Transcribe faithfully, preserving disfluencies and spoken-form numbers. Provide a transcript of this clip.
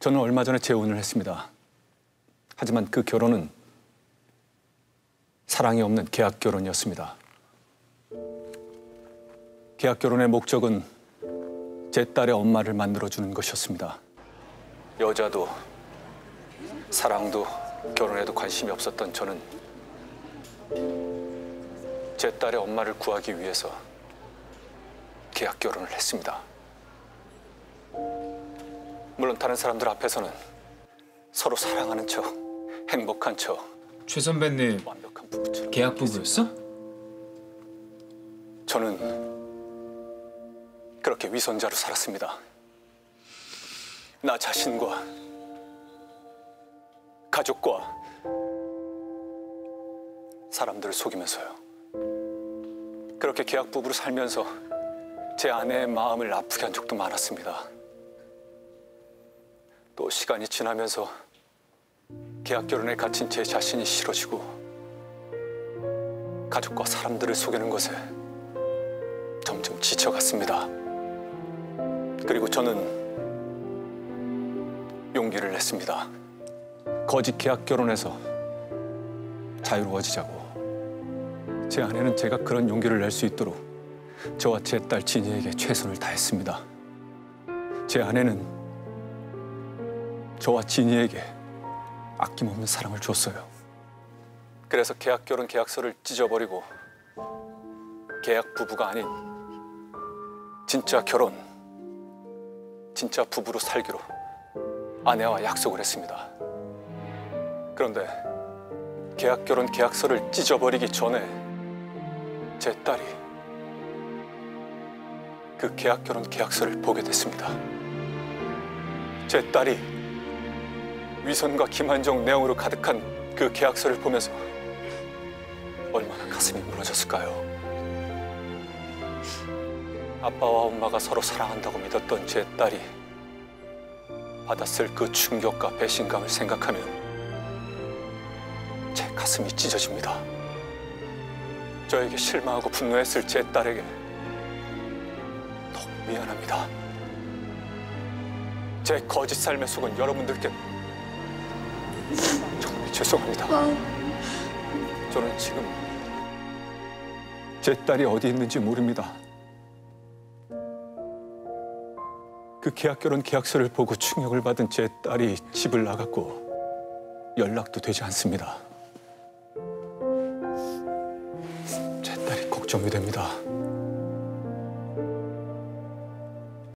저는 얼마 전에 재혼을 했습니다. 하지만 그 결혼은 사랑이 없는 계약 결혼이었습니다. 계약 결혼의 목적은 제 딸의 엄마를 만들어주는 것이었습니다. 여자도 사랑도 결혼에도 관심이 없었던 저는 제 딸의 엄마를 구하기 위해서 계약 결혼을 했습니다. 물론 다른 사람들 앞에서는 서로 사랑하는 척, 행복한 척. 최 선배님, 계약 부부였어? 저는 그렇게 위선자로 살았습니다. 나 자신과 가족과 사람들을 속이면서요. 그렇게 계약 부부로 살면서 제 아내의 마음을 아프게 한 적도 많았습니다. 또 시간이 지나면서 계약 결혼에 갇힌 제 자신이 싫어지고 가족과 사람들을 속이는 것에 점점 지쳐갔습니다. 그리고 저는 용기를 냈습니다. 거짓 계약 결혼에서 자유로워지자고. 제 아내는 제가 그런 용기를 낼 수 있도록 저와 제 딸 진희에게 최선을 다했습니다. 제 아내는 저와 진희에게 아낌없는 사랑을 줬어요. 그래서 계약 결혼 계약서를 찢어버리고 계약 부부가 아닌 진짜 결혼, 진짜 부부로 살기로 아내와 약속을 했습니다. 그런데 계약 결혼 계약서를 찢어버리기 전에 제 딸이 그 계약 결혼 계약서를 보게 됐습니다. 제 딸이 위선과 기만적 내용으로 가득한 그 계약서를 보면서 얼마나 가슴이 무너졌을까요? 아빠와 엄마가 서로 사랑한다고 믿었던 제 딸이 받았을 그 충격과 배신감을 생각하면 제 가슴이 찢어집니다. 저에게 실망하고 분노했을 제 딸에게 너무 미안합니다. 제 거짓 삶에 속은 여러분들께 정말 죄송합니다. 저는 지금 제 딸이 어디 있는지 모릅니다. 그 계약 결혼 계약서를 보고 충격을 받은 제 딸이 집을 나갔고 연락도 되지 않습니다. 제 딸이 걱정이 됩니다.